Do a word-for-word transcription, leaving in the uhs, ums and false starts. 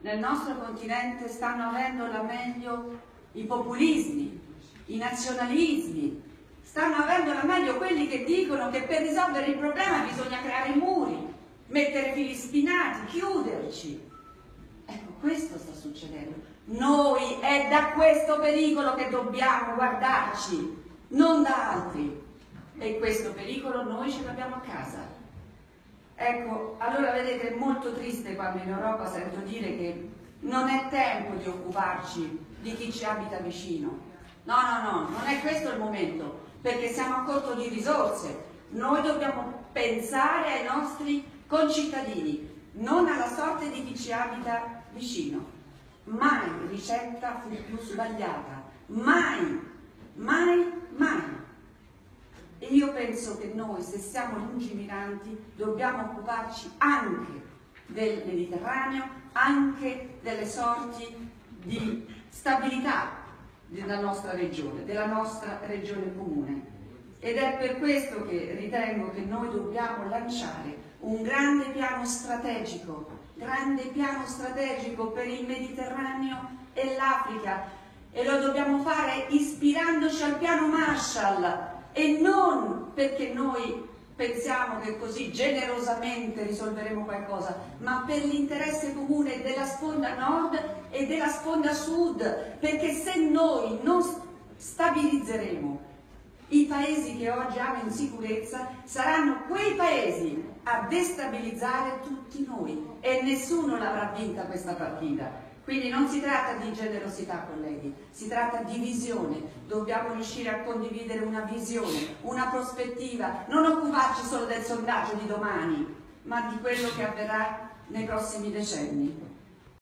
nel nostro continente stanno avendo la meglio i populismi, i nazionalismi, stanno avendo la meglio quelli che dicono che per risolvere il problema bisogna creare muri, mettere fili spinati, chiuderci. Ecco, questo sta succedendo. Noi è da questo pericolo che dobbiamo guardarci, non da altri. E questo pericolo noi ce l'abbiamo a casa. Ecco, allora vedete, è molto triste quando in Europa sento dire che non è tempo di occuparci di chi ci abita vicino. No, no, no, non è questo il momento, perché siamo a corto di risorse. Noi dobbiamo pensare ai nostri concittadini, non alla sorte di chi ci abita vicino. Mai ricetta fu più sbagliata, mai, mai, mai. E io penso che noi, se siamo lungimiranti, dobbiamo occuparci anche del Mediterraneo, anche delle sorti di stabilità della nostra regione, della nostra regione comune. Ed è per questo che ritengo che noi dobbiamo lanciare un grande piano strategico, grande piano strategico per il Mediterraneo e l'Africa, e lo dobbiamo fare ispirandoci al piano Marshall, e non perché noi pensiamo che così generosamente risolveremo qualcosa, ma per l'interesse comune della sponda nord e della sponda sud, perché se noi non stabilizzeremo i paesi che oggi hanno insicurezza, saranno quei paesi a destabilizzare tutti noi, e nessuno l'avrà vinta questa partita. Quindi non si tratta di generosità, colleghi, si tratta di visione. Dobbiamo riuscire a condividere una visione, una prospettiva, non occuparci solo del sondaggio di domani, ma di quello che avverrà nei prossimi decenni.